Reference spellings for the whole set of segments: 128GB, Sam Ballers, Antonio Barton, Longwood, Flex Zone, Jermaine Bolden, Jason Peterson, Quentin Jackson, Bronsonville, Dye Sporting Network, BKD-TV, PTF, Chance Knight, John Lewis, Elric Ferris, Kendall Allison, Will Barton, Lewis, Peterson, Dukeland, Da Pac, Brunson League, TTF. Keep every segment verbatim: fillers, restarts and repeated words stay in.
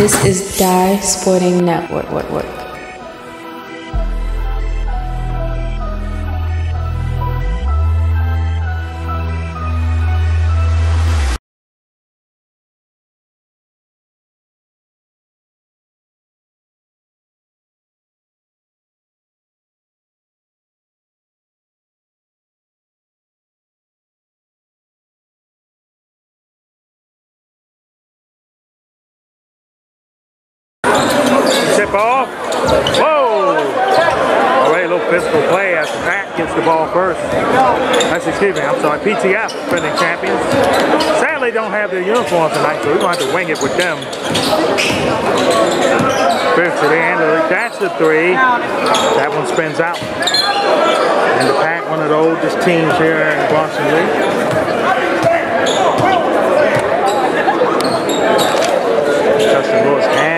This is Dye Sporting Network. What, what, what? Tip off. Whoa! All right, a little physical play as Pat gets the ball first. That's, excuse me, I'm sorry, P T F, defending champions. Sadly, don't have their uniform tonight, so we're going to have to wing it with them. First to the end. That's the three. That one spins out. And the Pack, one of the oldest teams here in the Brunson League. Justin Lewis had.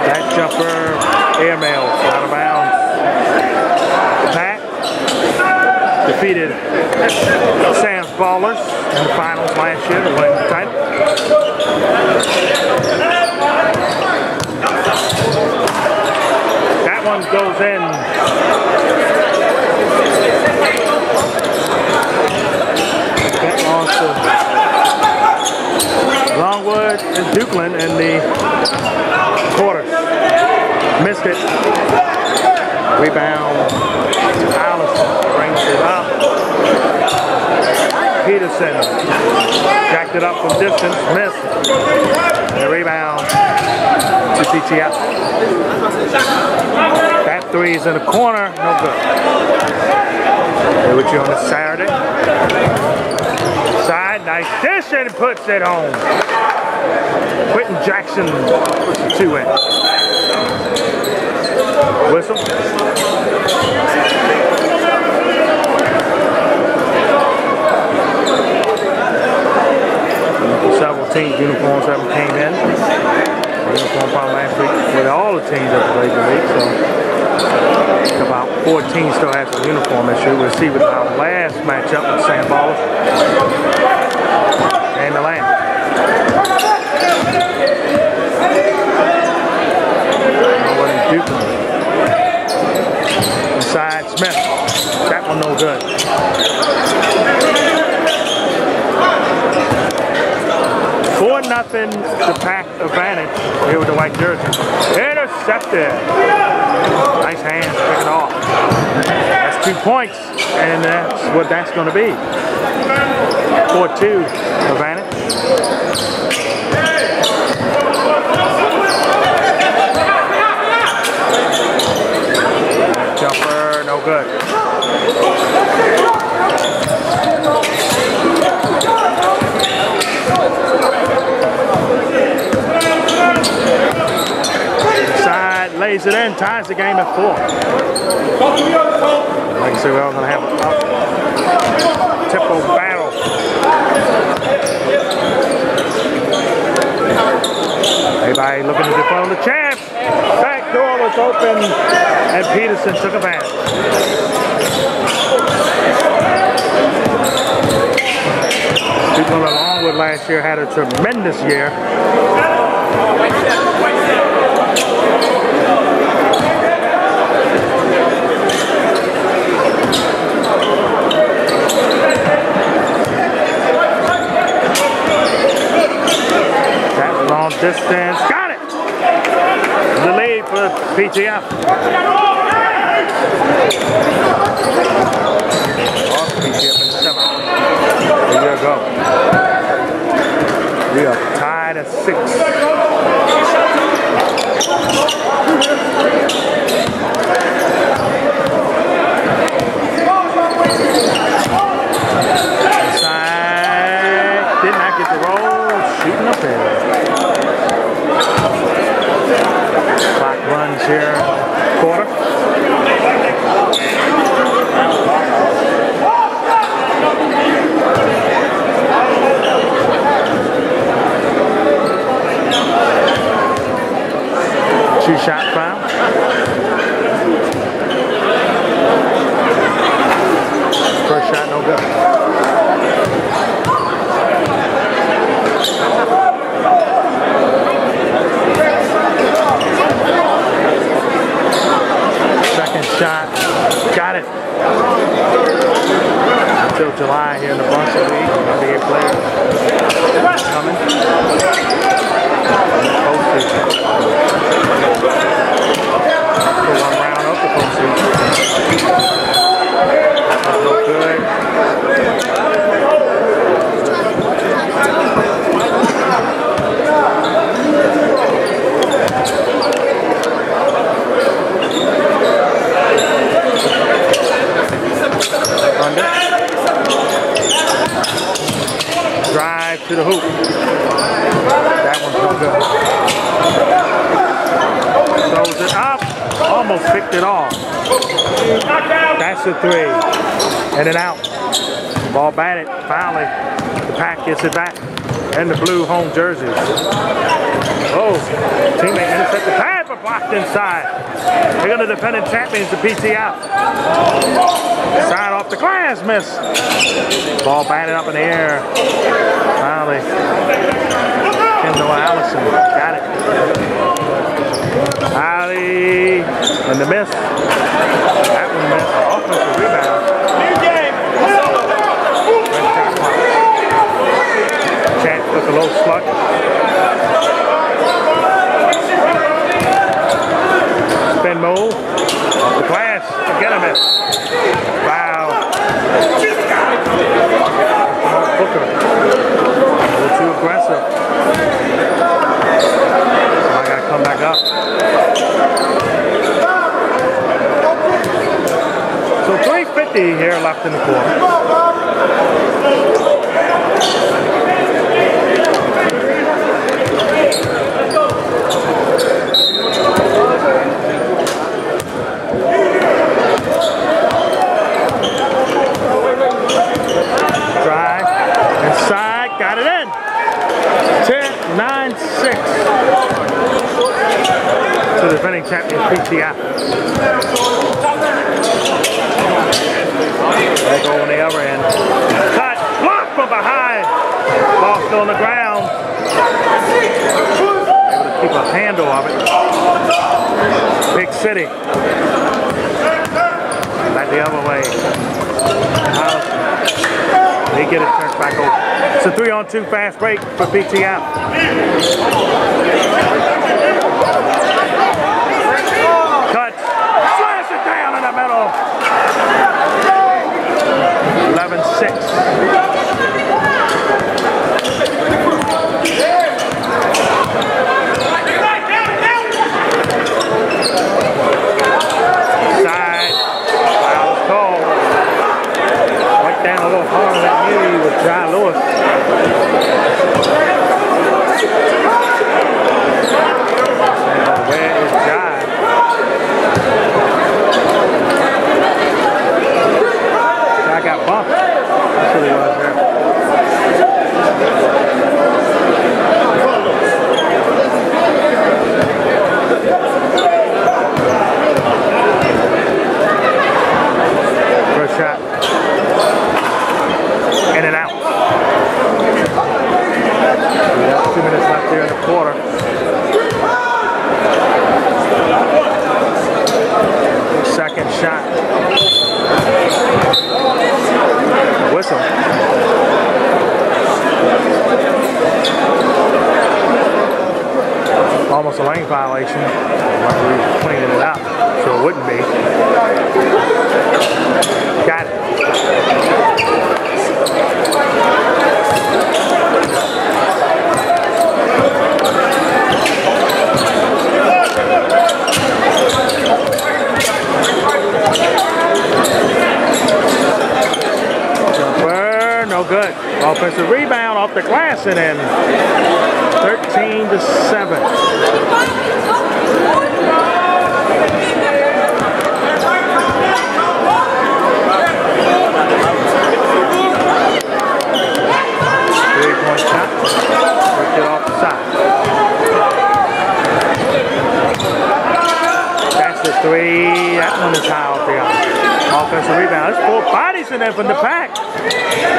That jumper, air mail, out of bounds. Pat defeated Sam Ballers in the finals last year to win the title. That one goes in. That loss to Longwood and Dukeland in the quarter. Missed it. Rebound. Allison brings it up. Peterson jacked it up from distance. Missed. And the rebound to T T F. That three is in the corner. No good. Here with you on a Saturday. Side, nice dish, and puts it home. Quentin Jackson puts the two in. Whistle. Several teams' uniforms haven't came in. Uniform found last week with all the teams that played the league, so. About fourteen still has a uniform issue. We'll see with our last matchup with Sam Ballers and the Lamb. Inside Smith. That one no good. Four nothing to Pack advantage here with the white jersey. Intercepted. Nice hands, pick it off. That's two points, and that's what that's going to be. four two, advantage. Jumper, no good. Lays it in, ties the game at four. Like I said, we're all going to have a typical battle. Everybody looking to defend the champ. Back door was open, and Peterson took a bath. People at Longwood last year had a tremendous year. Long distance, got it! The lead for P T F. Off P T F in the semi. Here we go. We are tied at six. Inside, did not get the roll, shooting up there. Clock runs here, quarter. Two shot foul. Second shot, got it. Until July here in the Brunson League, N B A player coming. One round up the postseason. No good. Under. Drive to the hoop. That one's no good. Throws it up. Almost picked it off. That's a three. In and out. Ball batted. Finally, the Pack gets it back. And the blue home jerseys. Oh, teammate intercepted the pad, but blocked inside. They're going to defend the champions, the P T F. Side off the glass, miss. Ball batted up in the air. Finally, Kendall Allison got it. Alley and the miss. That one missed. The offensive rebound. New game. Chance with a low slug. Spin move. Off the glass. Again a miss. Wow. Booker. A little too aggressive. I gotta come back up. So three fifty here left in the quarter. Drive inside, got it in. ten nine six. To the defending champion P T F. They go on the other end. Cut, blocked from behind. Ball still on the ground. Able to keep a handle of it. Big City. Back the other way. Uh, they get it turned back over. It's a three on two fast break for P T F. Cut, slash it down in the middle. eleven six. Side. Foul call. Right down a little harder than you with John Lewis. Now, where is John? I got bumped. That's what he was there. First shot. In and out. Two minutes left here in the quarter. Second shot. Whistle. Almost a lane violation. We're cleaning it up, so it wouldn't be. Got it. No good. Offensive rebound off the glass and in. thirteen to seven. Three-point shot. Worked it off the side. That's the three, that one is foul for y'all. Offensive rebound, there's four bodies in there from the pack.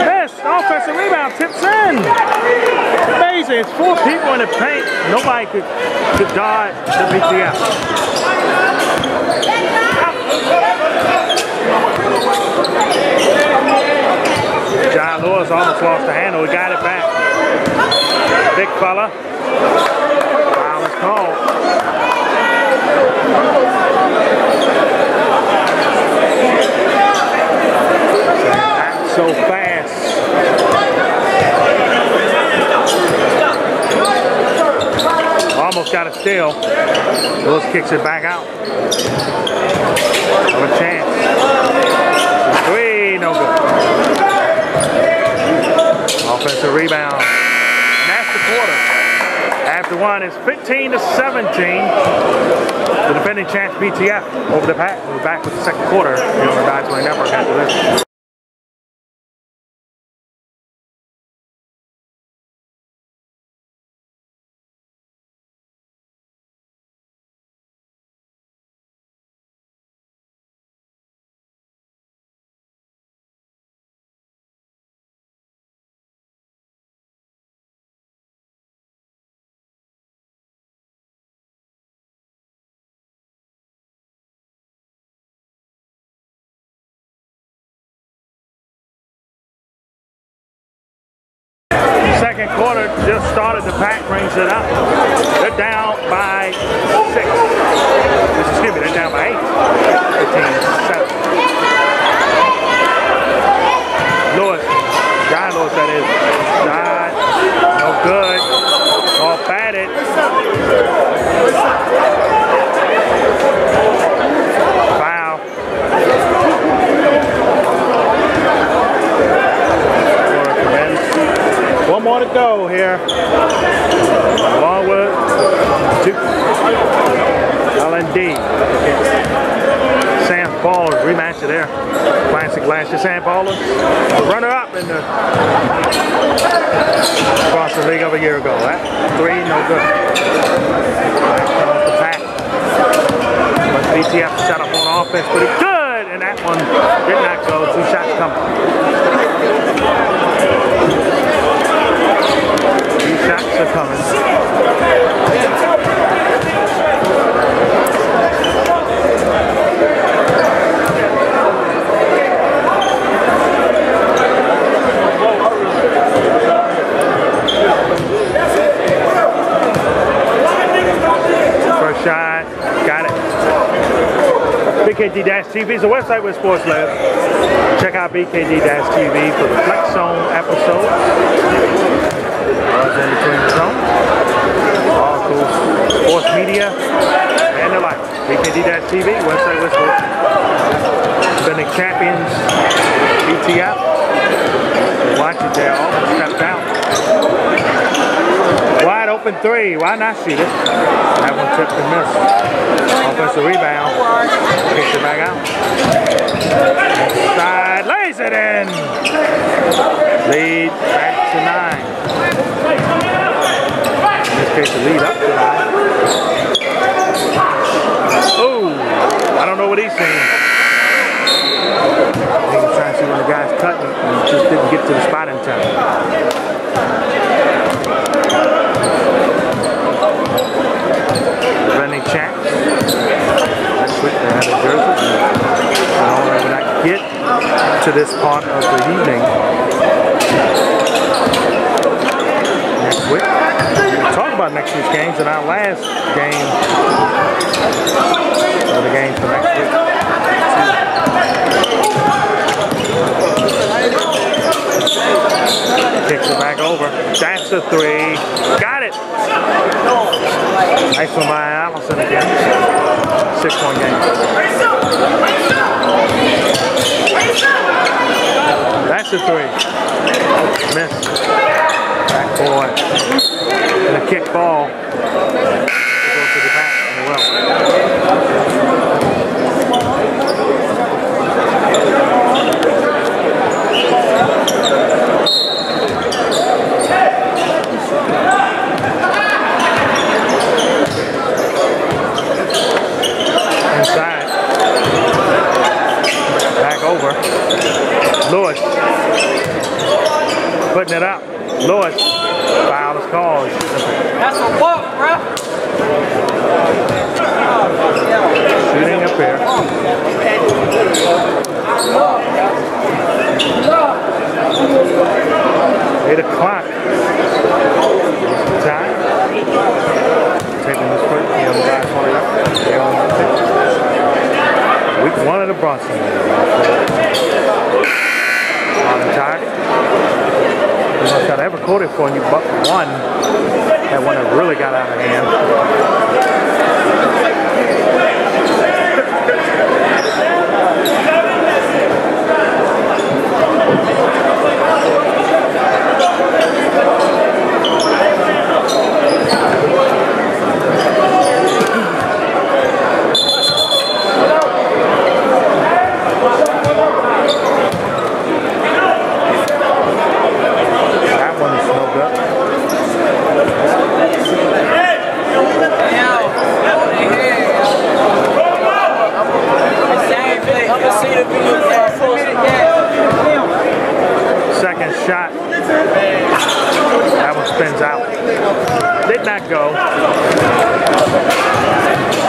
Yes, offensive rebound, tips in. Amazing, it's four people in the paint. Nobody could, could dodge the P T F. John Lewis almost lost the handle, he got it back. Big fella. Foul is called. Not so fast. Almost got a steal. Lewis kicks it back out. Have a chance. Three, no good. Offensive rebound. After one, it's fifteen to seventeen. The defending champs P T F over the pack. We're back with the second quarter here on the Dye Sporting Network after this. Second quarter just started, the pack brings it up. They're down by six. Excuse me, they're down by eight. fifteen to seven. Lewis, John Lewis, that is. Shot, no good. All batted. Foul. One more to go here. Longwood, Duke, L and D. Sam Ballers, rematch it there. Classic last year, Sam Ballers. Runner up in the Brunson League of a year ago. That three, no good. The pack. But B T F set up on offense pretty good, and that one did not go. Two shots coming. These shots are coming. First shot, got it. B K D T V is the website where sports live. Check out B K D T V for the Flex Zone episode. In between the zone, all cool sports media, and the like. B K D T V, website with been the champions, B T F. Watch it there, almost stepped out. Wide open three, why not shoot it? That one tipped and missed. Offensive rebound, kicks it back out. Side, lays it in. Lead back to nine. In this case, the lead up to nine. Ooh, I don't know what he's saying. I think he's trying to see when the guy's cutting and he just didn't get to the spot in time. Running chat. That's what they had in Jersey. I don't know when I get to this part of the evening. We'll talk about next week's games and our last game of the game for next week. Kicks it back over. That's a three. Got it. Nice one by Allison again. Six-point game. That's a three. Missed. Backboard and a kick ball goes to the back and well. Inside, Bronsonville. On the tie. I've got to ever caught it for you, but one. That one that really got out of hand. Second shot. That one spins out. Did not go.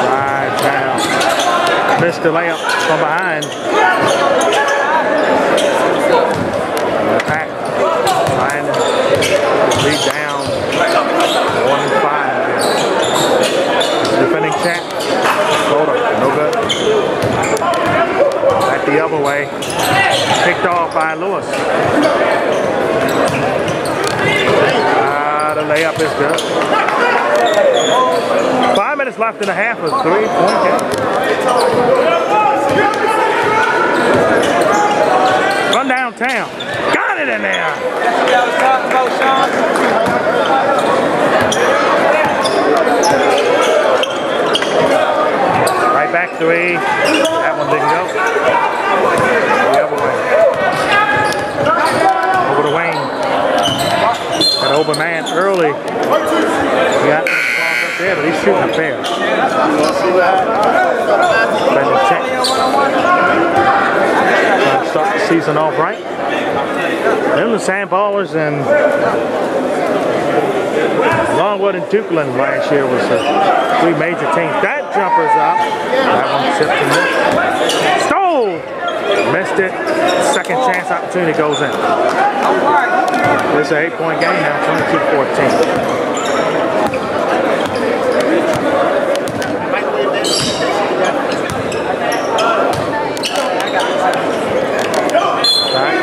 Five pounds. Missed the layup from behind. Back. Behind. Lead down. One and five. Defending champ. Hold up. No good. Back the other way. Picked off by Lewis. Ah, the layup is good. Five minutes left in the half of three point. Run downtown. Got it in there. Right back three. That one didn't go. The other way. Over to Wayne. Got an open man early. He got the ball up there, but he's shooting a pair. Trying to start the season off right. Then the Sam Ballers and Longwood and Dukeland last year was a three major teams. That jumpers up. That one tipped and missed. Stole! Missed it. Second chance opportunity goes in. It's an eight-point game now, twenty-two fourteen. Right.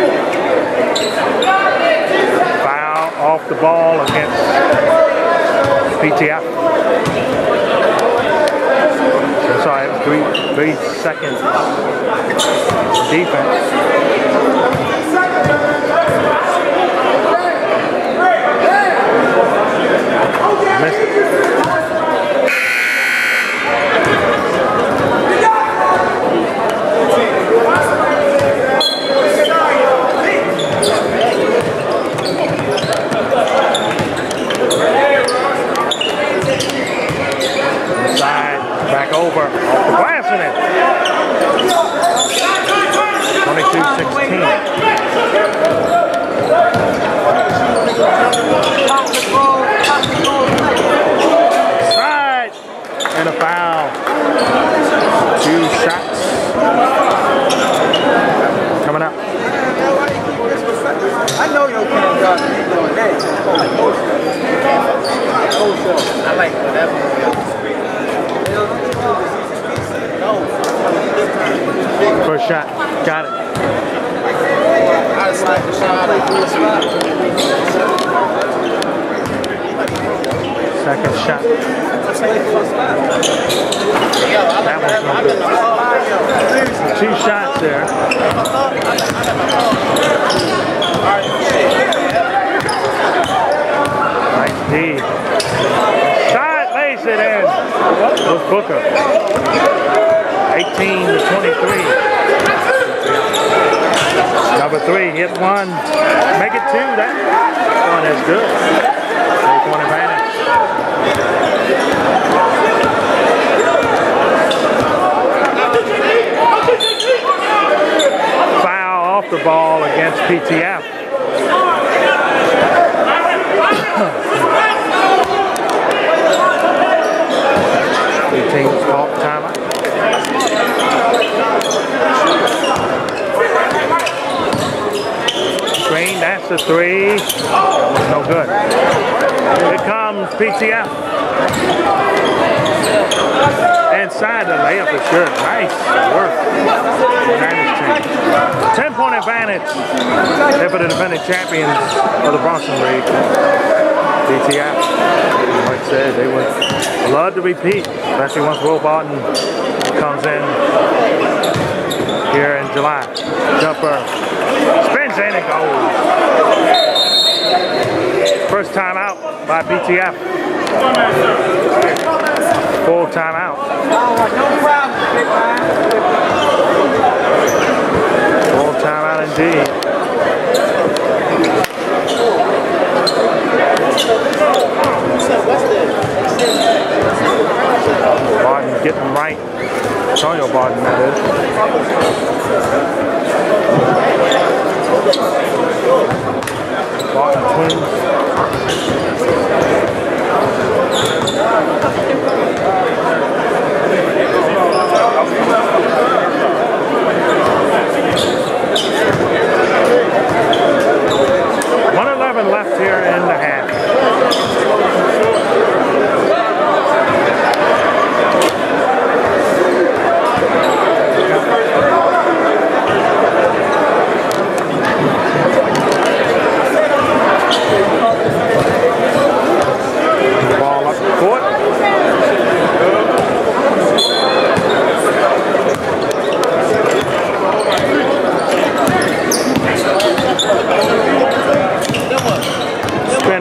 Foul off the ball against P T F. Sorry, three, three seconds defense. Missed it. Inside. Back over, off the glass in it. twenty-two sixteen. Side! And a foul. Two shots. Coming up. I know your camera got me doing that. I like whatever. First shot, got it. I just like the shot. Second shot. That one's not good. Two shots there. Nice D. Shot lays it in. With Booker. eighteen to twenty-three. Number three, hit one, make it two. That one is good. Take one advantage. Foul off the ball against P T F. eighteenth fault timeout. Green, that's the three. No good. Here comes P T F. Inside the layup is good. Nice work. advantage. They're the defending champions of the Brunson League. T T F, like I said, they would love to repeat, especially once Will Barton comes in here in July. Jumper spins in and goes. First timeout by P T F. Full timeout. Full timeout indeed. Barton getting right. Antonio Barton, that is. Barton twins. one eleven left here in the half.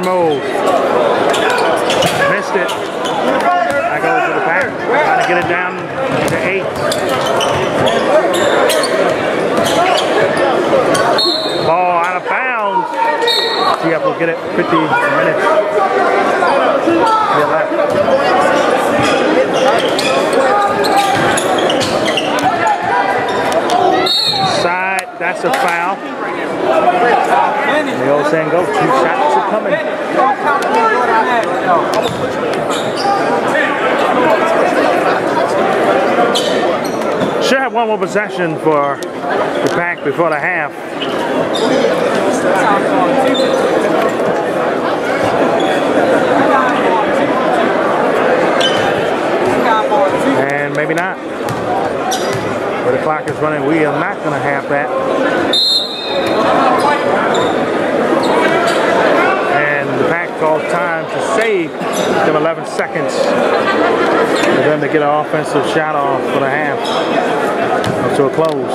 Move. Missed it. I go to the back. Trying to get it down to eight. Ball out of bounds. T F will get it. fifty minutes. Get left. Side. That's a foul. The old saying goes, two shots are coming. Should have one more possession for the pack before the half. And maybe not. But the clock is running. We are not going to have that. And the pack calls time to save them eleven seconds for them to get an offensive shot off for the half up to a close.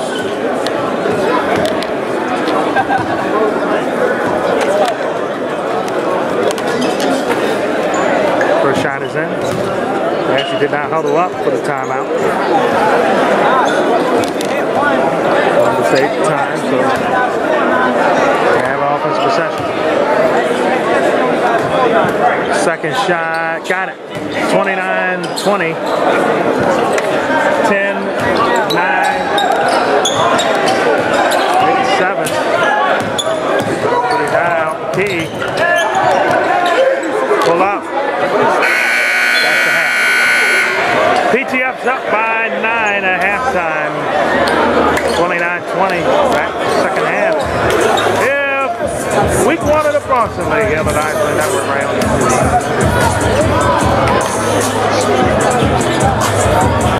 First shot is in. They actually did not huddle up for the timeout. To save time, so they have an offensive possession. Second shot, got it. twenty-nine twenty. ten, nine, eight, seven. Pretty high out the key. Pull up. That's the half. P T F's up by nine at halftime. twenty-nine twenty. Back to second half. Yeah. Week one of the Bronsonville League on the Dye Sporting Network round.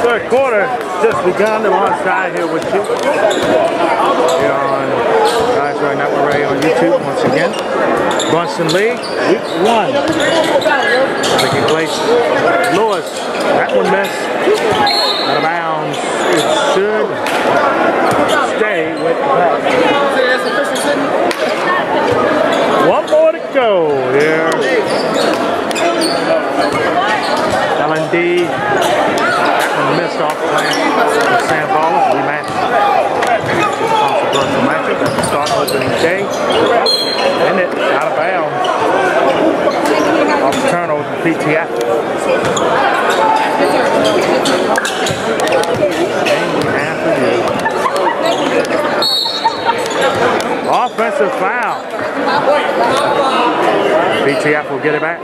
third quarter just begun. I'm on side here with you. Here on Dye Sporting Network right on YouTube once again. Brunson League, week one. Taking place. Lewis, that one missed. Out of bounds. It should stay with that. One more to go here. L and D missed off plan with Sam Ballers. We matched the Brunson matchup at the start of the day. And it's out of bounds off the turnover to P T F. And we have to do offensive foul. P T F will get it back.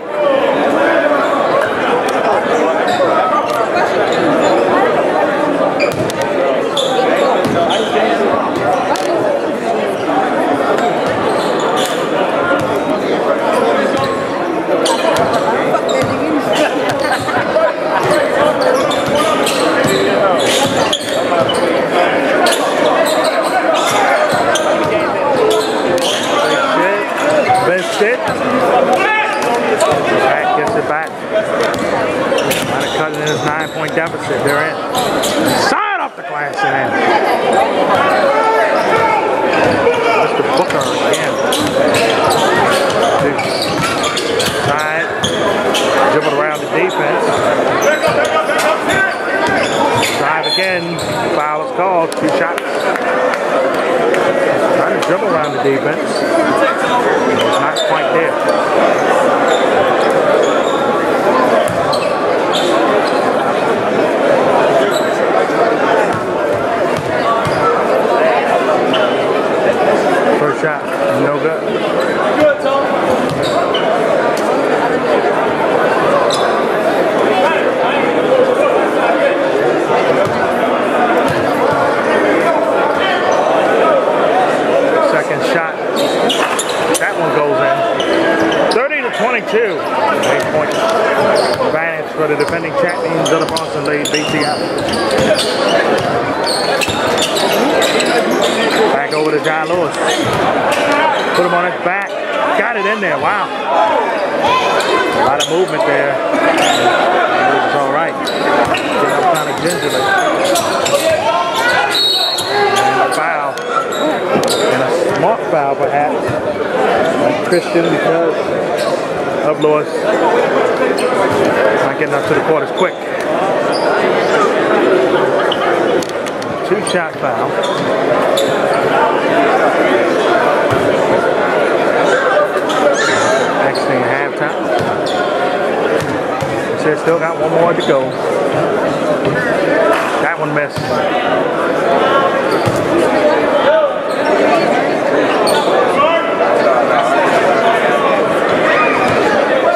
Missed it. Back gets it back. Trying to cut it in his nine-point deficit. They're in. Side off the glass and in. Mister Booker again. Side. Dribbled around the defense. Drive again. Foul is called. Two shots. Trying to dribble around the defense. Not quite there. First shot, no good. Good, Tom. Second shot, that one goes in. thirty to twenty-two. Eight-point advantage for the defending champions of the Brunson League, B T F. Back over to John Lewis. Put him on his back. Got it in there. Wow. A lot of movement there. It's all right. Kind of gingerly. And a foul. And a smart foul, perhaps. Christian, because of Lewis. Not getting up to the quarters quick. Two shot foul. Next thing, halftime. So still got one more to go. That one missed.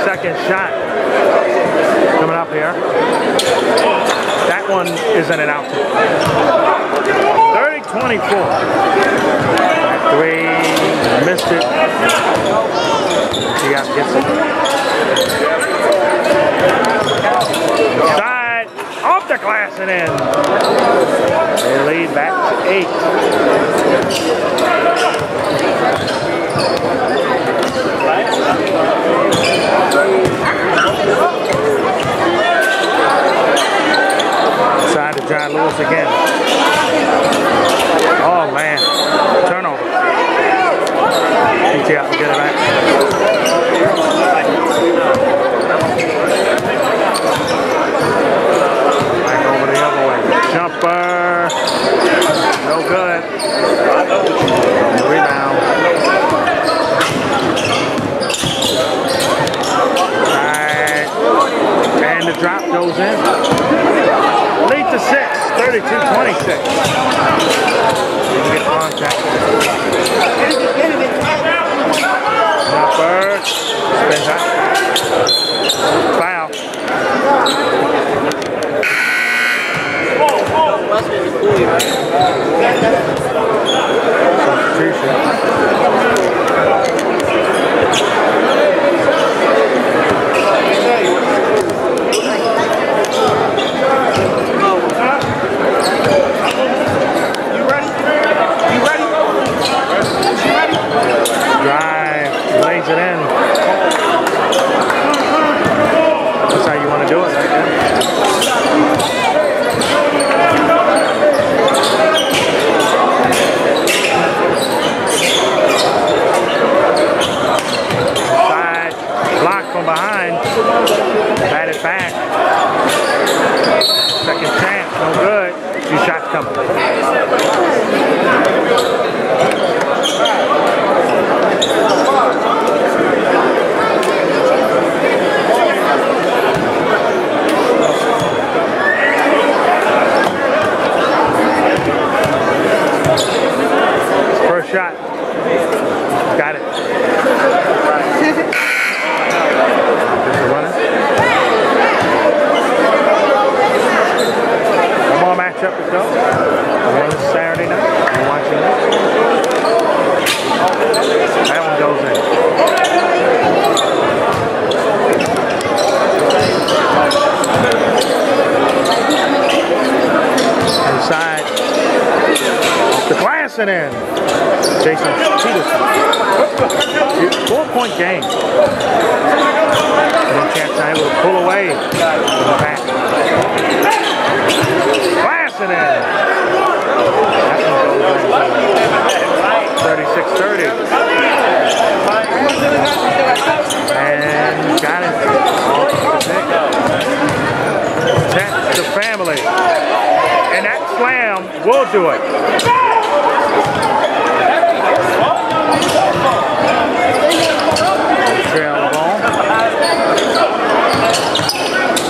Second shot coming up here. That one is in and out. thirty twenty-four. Three. Missed it. He got gets it. Side. Off the glass and in. They lead back to eight. Side to John Lewis again. Oh man, turnover. P T F will get it back. Back over the other way. Jumper. No good. Rebound. Alright. And the drop goes in. Lead to six. thirty-two twenty-six. Get contact. Bird. Spins out. Foul. Substitution. Beckham. First shot. Got it. One more matchup to go. One Saturday night. You're watching this. That one goes in. Inside. The glass and in. Jason Peterson. Four-point game. And then Chance Knight will pull away from the back. Glass it in. thirty-six thirty. And got it. That's the family. And that slam will do it. Trail ball.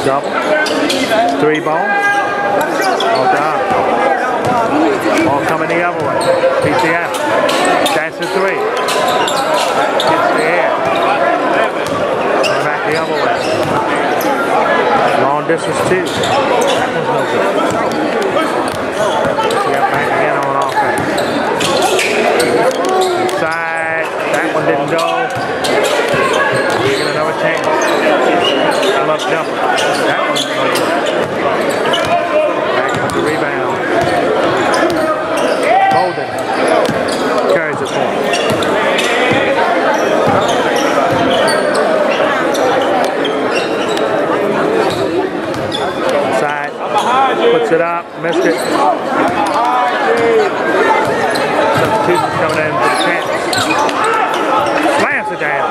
Double. Three ball. All down. All coming the other way. P T F. That's a three. Gets the air. And back the other way. Long distance two. That one's no good. P T F back again on offense. Inside. That one didn't go. We get another chance. I love jumping. That one's no good. The rebound. Bolden carries it for him. Inside. Puts it up. Missed it. Substitution coming in for the chance. Slams it down.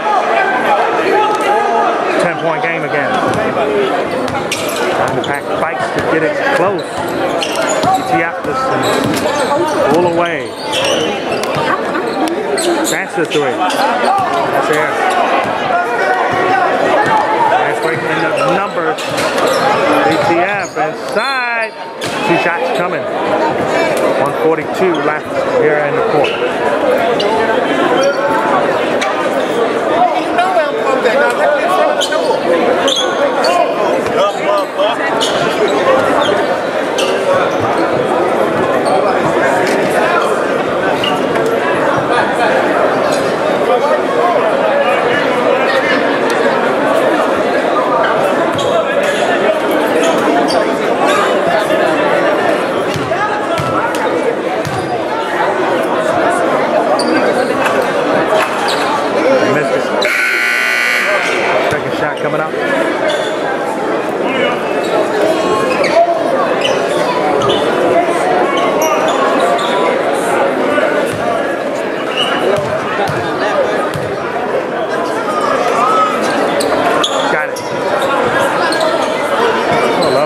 Ten-point game again. Trying to pack bikes to get it close. T T F this thing. Pull away. That's the three. That's air. That's breaking the numbers. T T F inside. Two shots coming. one forty-two left here in the court. Up, up, up. Missed it. Second shot coming up.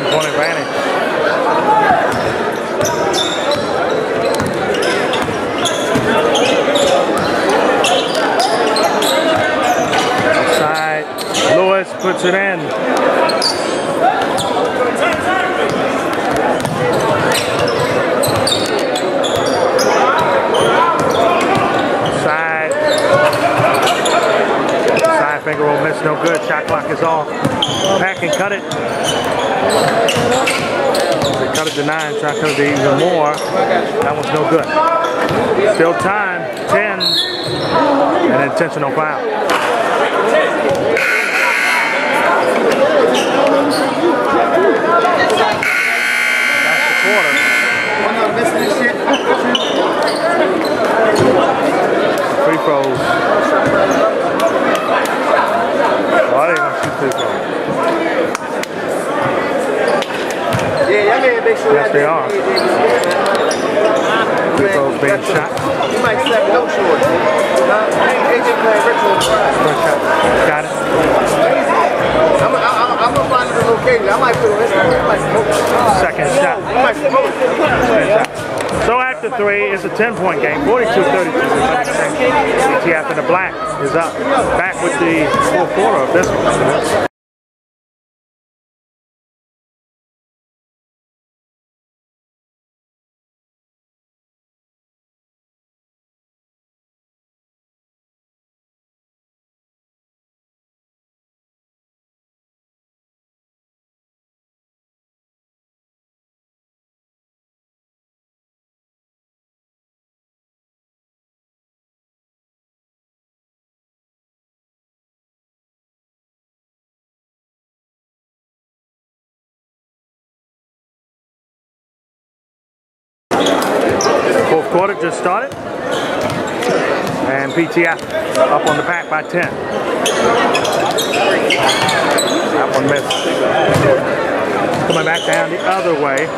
One advantage. Outside. Lewis puts it in. Outside. Side finger will miss. No good. Shot clock is off. Pack and cut it. They cut it to nine, try to cut it to even more. That one's no good. Still time, ten. An intentional foul. That's the quarter. I'm not missing this shit. Free throws. Oh, they don't shoot free throws. Yes, they are. Free-throws being shot. You might slap no short. Got it. I'm going to find the location. I might put a rest. Second shot. three is a ten-point game. forty-two thirty-two is the next game. T T F in the black is up. Back with the fourth quarter of this one. Fourth quarter just started, and P T F up on the pack by ten. That one missed. Coming back down the other way.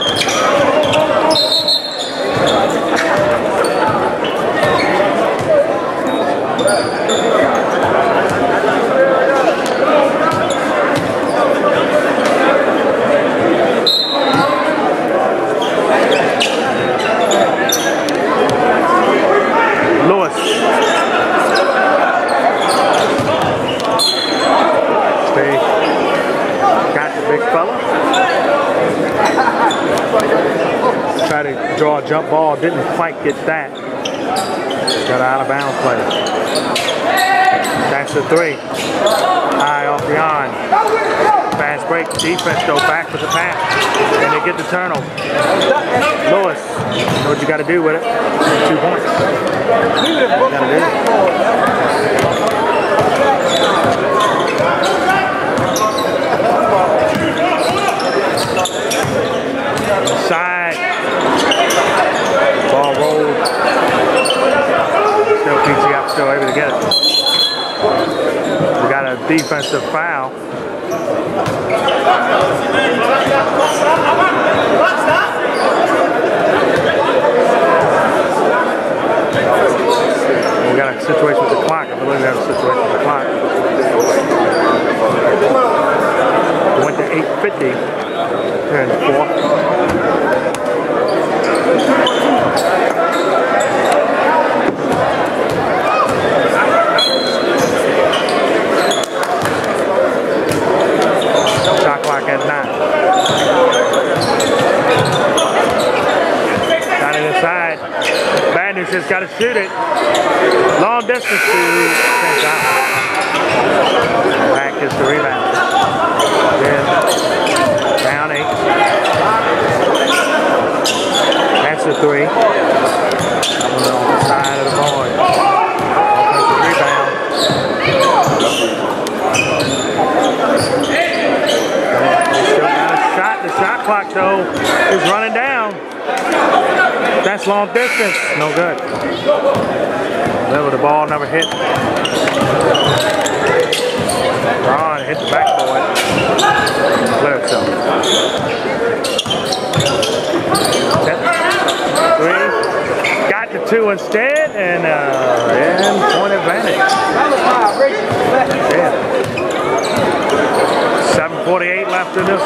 Tried to draw a jump ball, didn't quite get that. Got out of bounds play. That's a three. High off the iron. Fast break defense, though, back with the pass. And they get the turnover. Lewis, you know what you got to do with it. Two points. Gotta do it. Side. Ball rolled. Still P T F, still able to get it. We got a defensive foul. We got a situation with the clock. I believe we have a situation with the clock. We went to eight fifty here in the fourth. Shot clock at nine. Got it inside. Bad news, just got to shoot it. Long distance to finish out. Back is the rebound. Then down eight. That's a three. That one on the side of the board. Offensive rebound. Still got a shot. The shot clock, though, is running down. That's long distance. No good. Never the ball, never hit. Ron hit the backboard. Clear itself. Three. Got the two instead, and uh, and point advantage. Yeah. seven forty-eight left in this.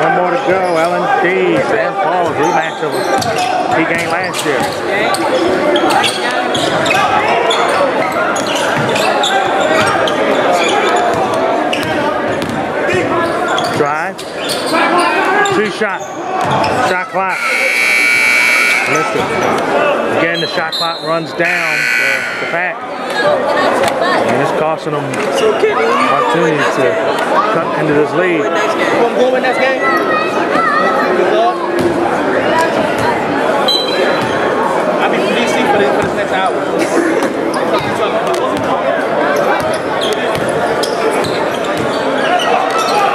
One more to go. L and D, Sam Ballers, rematch of a key game last year. Drive. Two shot. Shot clock. Listen. Again, the shot clock runs down the, the pack, and it's costing them opportunities to cut into this lead. I'll be from D C for this next hour.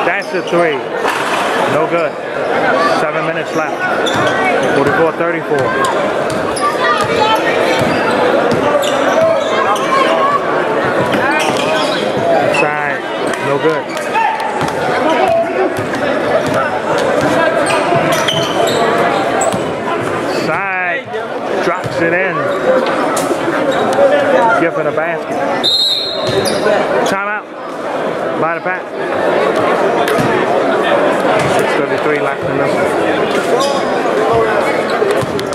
That's a three. No good. Seven minutes left. forty-four thirty-four. Inside. No good. Side. Drops it in. Given a basket. Timeout. By the pack. going to be three laps in this.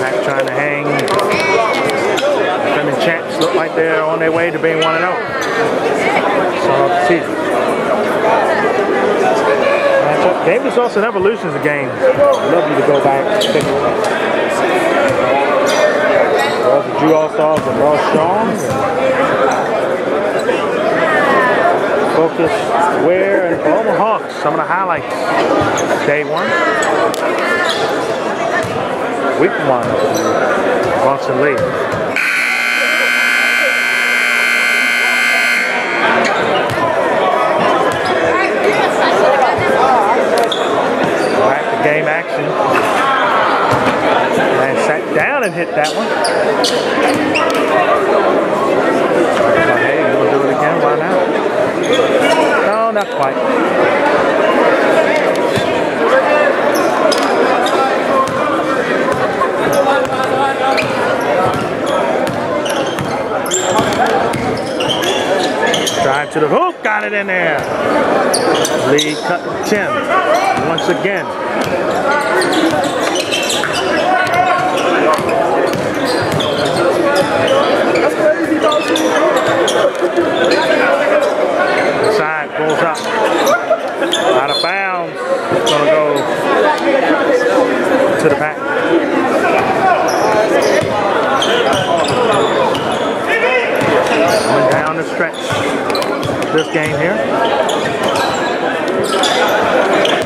Back trying to hang. German champs look like they're on their way to being one and oh. Solid season. Davis also never loses a game. I'd love you to go back and pick it up. All the Jew All-Stars and Ross Strong. Focus, Ware, and Oklahoma Hawks. Some of the highlights. Day one. Week one. Brunson League. Back to game action. And sat down and hit that one. Hey, you want to do it again? Why not? No, not quite. Drive to the hoop. Got it in there. Lead cut to ten. Once again. Side pulls up. Out of bounds. It's going to go to the pack. Coming down the stretch. This game here.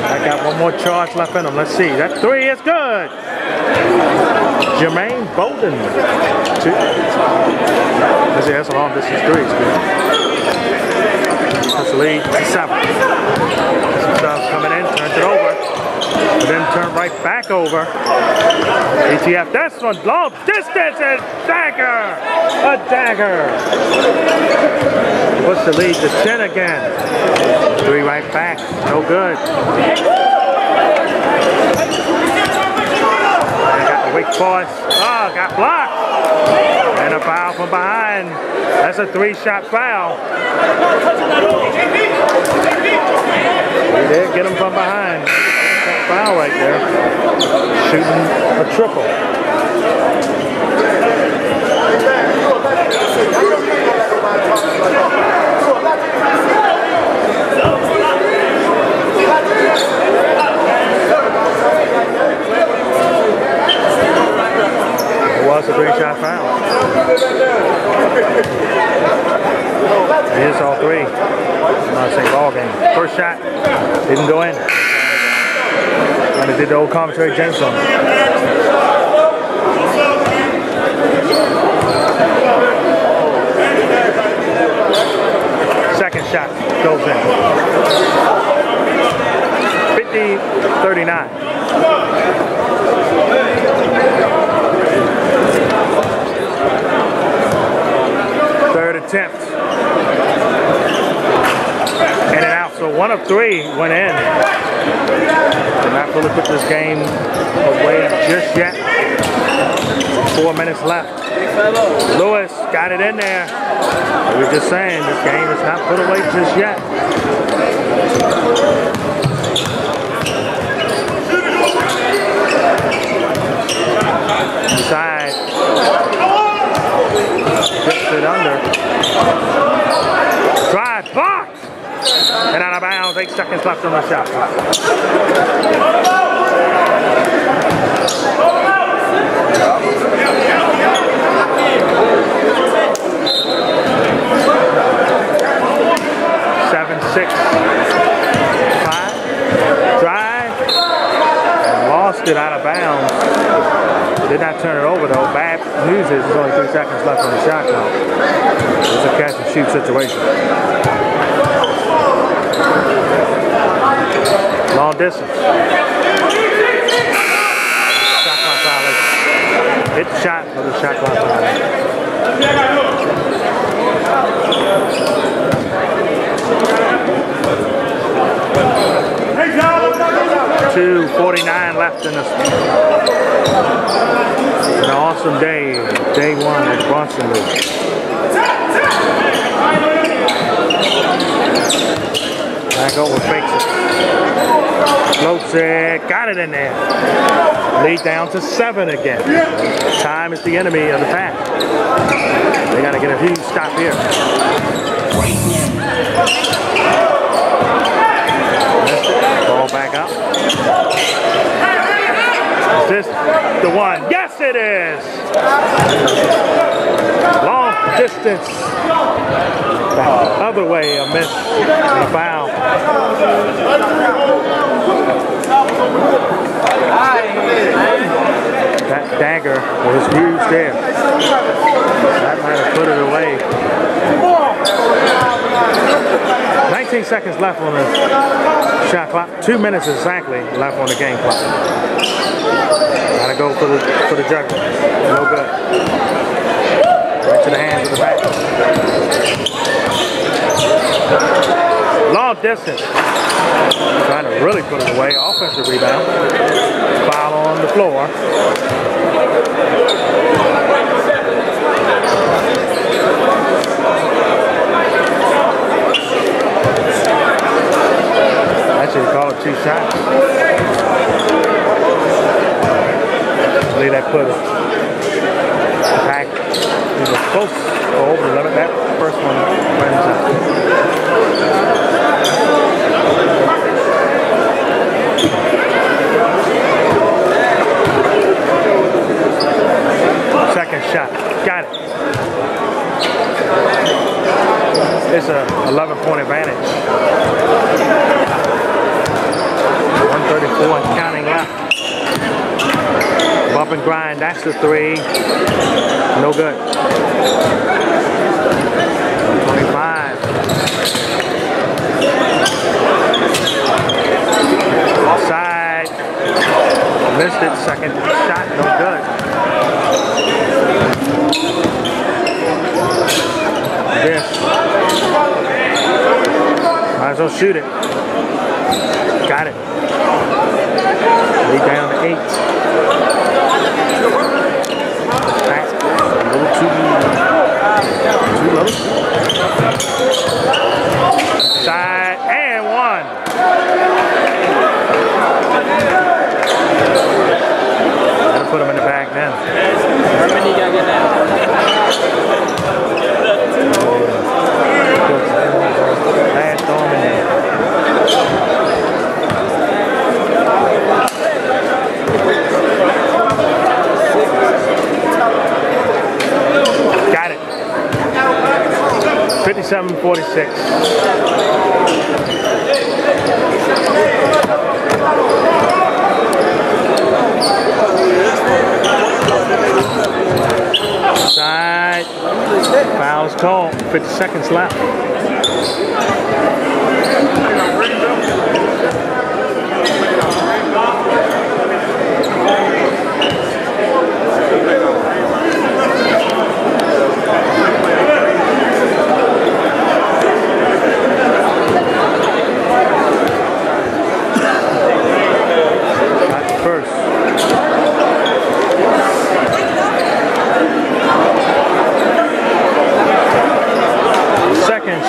I got one more charge left in them. Let's see. That three is good. Jermaine Bolden. Two. Let's see, that's a long distance three. That's the lead to seven. Some stuff coming in, turns it over. But then turn right back over. P T F, that's one long distance and dagger! A dagger! Puts the lead to ten again. Three right back, no good. Wake Forest, oh, got blocked. And a foul from behind. That's a three-shot foul. They did get him from behind. That foul right there. Shooting a triple. It's a three-shot foul. It is all three. Not a ball game. First shot didn't go in. And it did the old commentary James on. Second shot goes in. fifty thirty-nine. Attempt. In and out, so one of three went in. Did not really put this game away just yet. Four minutes left. Lewis got it in there. We were just saying this game is not put away just yet. Inside. Gets it under. Drive blocked and out of bounds. Eight seconds left on the shot clock. Seven, six, five. Drive and lost it out of bounds. Did not turn it over though. Bad news is there's only three seconds left on the shot clock. It's a catch and shoot situation. Long distance. Shot clock violation. Hit the shot for the shot clock violation. two forty-nine left in the. An awesome day. Day one at Bronsonville. Back over, fakes it. Floats it, got it in there. Lead down to seven again. Time is the enemy of the pack. They gotta get a huge stop here. Ball back up. Is this the one? Yes, it is! Long distance. The other way, a miss, a foul. That dagger was huge there. That might have put it away. nineteen seconds left on the shot clock. Two minutes exactly left on the game clock. Gotta go for the for the juggler. No good. Right to the hands of the back. Long distance. Trying to really put it away. Offensive rebound. Foul on the floor. Actually, call it two shots. Leave that put it. Pack is a close over the limit. That first one wins out. Second shot. Got it. It's an eleven point advantage. one thirty-four and counting left. Bump and grind, that's the three. No good. twenty-five. Offside. Missed it, second shot, no good. This. Might as well shoot it. Got it. Lead down to eight. A little too, too low. Side and one. Gotta put him in the back now. How many you gotta get now? Last storm in there. Got it. fifty-seven forty-six. Side. Foul's called. fifty seconds left.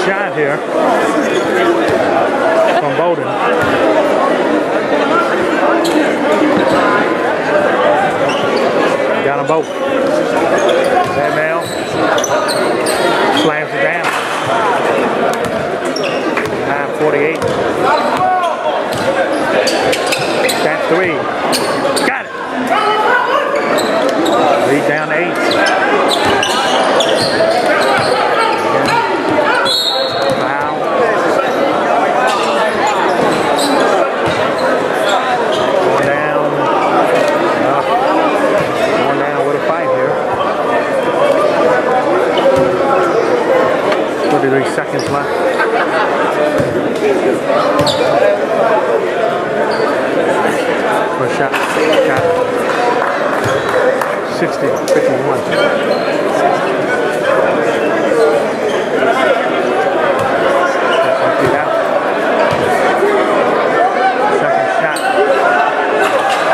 Shot here from Bolden. Got them both. That male slams it down. nine forty-eight. That three. Got it. Lead down to eight. Three seconds left. First shot. Got it. sixty, fifty-one. Emptied out. Second shot.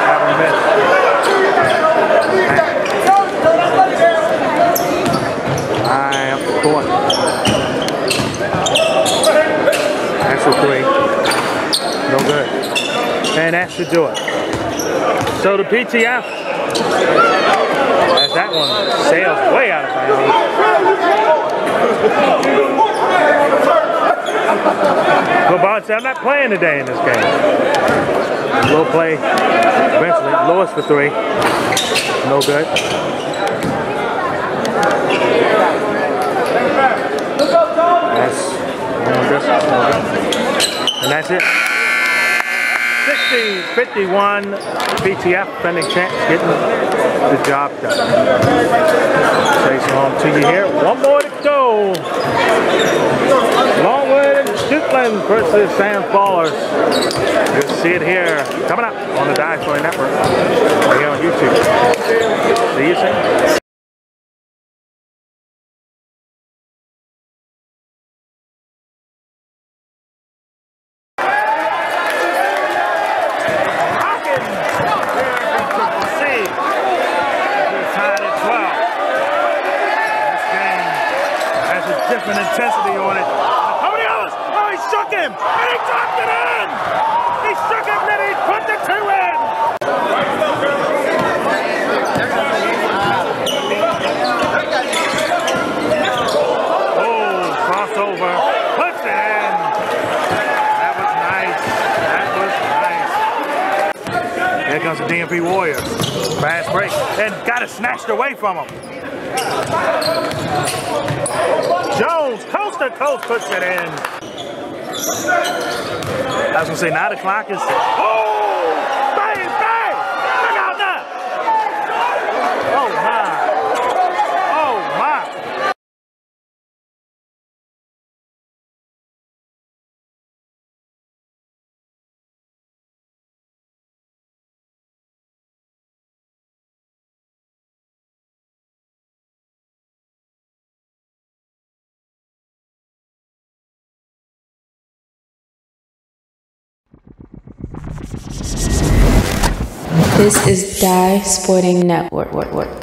Haven't missed. High up the court. Actual three. should do it. So the P T F, as that one sails way out of bounds. LeBron said, I'm not playing today in this game. Low play, eventually, Lewis for three. No good. That's And that's it. sixty fifty-one, P T F defending champs getting the job done. Takes it home to you here. One more to go. Longwood and Dukeland versus Sam Ballers. You can see it here. Coming up on the Dye Sporting Network. Right here on YouTube. See you soon. Away from him. Jones, coast to coast, puts it in. I was gonna say nine o'clock is. Oh, bang, bang! Look out now! Oh my! Oh my! This is Dye Sporting Network.